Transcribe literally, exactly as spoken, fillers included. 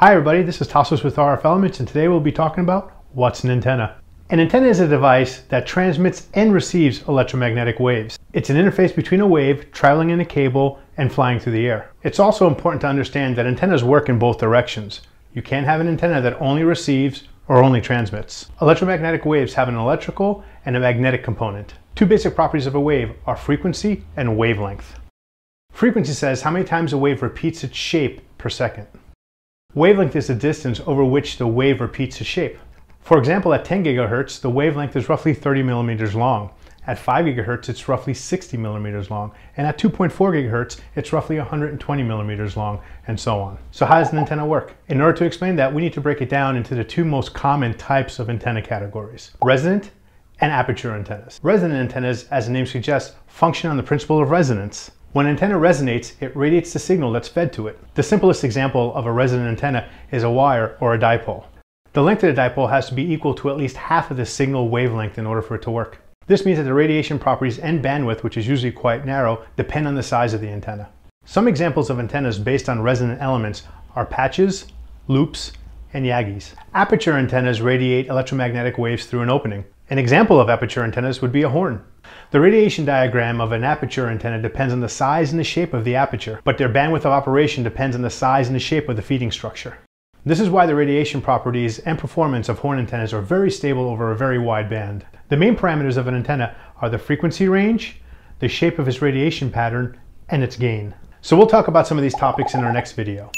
Hi everybody, this is Tasos with R F Elements, and today we'll be talking about what's an antenna. An antenna is a device that transmits and receives electromagnetic waves. It's an interface between a wave traveling in a cable and flying through the air. It's also important to understand that antennas work in both directions. You can't have an antenna that only receives or only transmits. Electromagnetic waves have an electrical and a magnetic component. Two basic properties of a wave are frequency and wavelength. Frequency says how many times a wave repeats its shape per second. Wavelength is the distance over which the wave repeats its shape. For example, at ten gigahertz, the wavelength is roughly thirty millimeters long. At five gigahertz, it's roughly sixty millimeters long. And at two point four gigahertz, it's roughly one hundred twenty millimeters long, and so on. So how does an antenna work? In order to explain that, we need to break it down into the two most common types of antenna categories: resonant and aperture antennas. Resonant antennas, as the name suggests, function on the principle of resonance. When an antenna resonates, it radiates the signal that's fed to it. The simplest example of a resonant antenna is a wire or a dipole. The length of the dipole has to be equal to at least half of the signal wavelength in order for it to work. This means that the radiation properties and bandwidth, which is usually quite narrow, depend on the size of the antenna. Some examples of antennas based on resonant elements are patches, loops, and yagis. Aperture antennas radiate electromagnetic waves through an opening. An example of aperture antennas would be a horn. The radiation diagram of an aperture antenna depends on the size and the shape of the aperture, but their bandwidth of operation depends on the size and the shape of the feeding structure. This is why the radiation properties and performance of horn antennas are very stable over a very wide band. The main parameters of an antenna are the frequency range, the shape of its radiation pattern, and its gain. So we'll talk about some of these topics in our next video.